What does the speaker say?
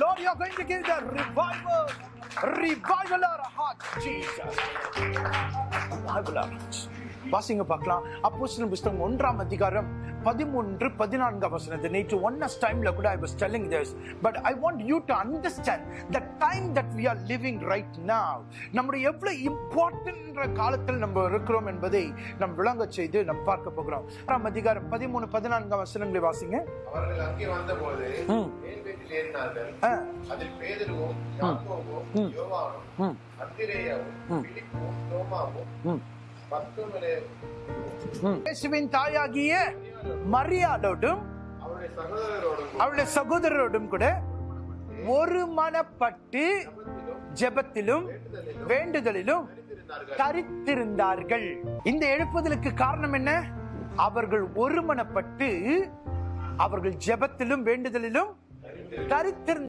Lord, you are going to give the revival our heart, Jesus. Revival our heart. வாசிங்க பார்க்கலாம். அப்போஸ்தலர் புத்தகம் 1ஆம் அதிகாரம் 13, 14 வசனத்தை. நேற்று ஒன்னஸ் டைம்ல கூட I was telling this, but I want you to understand the time that we are living right now. நம்முடைய எவ்வளவு இம்பார்ட்டன்ட்ன்ற காலத்தில் நம்ம இருக்கிறோம் என்பதை நாம் விளங்க செய்து நாம் பார்க்க போகிறோம். 1ஆம் அதிகாரம் 13, 14 வசனங்களை வாசிங்க. அவர்கள் அங்கே வந்தபோது மேல் வீட்டில் ஏறினார்கள். அதில் பேதுருவும் யாக்கோபும் யோவானும் அந்திரேயாவும் பிலிப்புவும் தோமாவும் இயேசுவின் தாயாகிய மரியாளோடும் அவருடைய சகோதரரோடும் கூட ஒரு மனப்பட்டு ஜெபத்திலும் வேண்டுதலிலும் தரித்திருந்தார்கள். இந்த எழுப்புதலுக்கு காரணம் என்ன? அவர்கள் ஒரு மனப்பட்டு அவர்கள் ஜெபத்திலும் வேண்டுதலிலும் தரித்திருந்தார்கள்.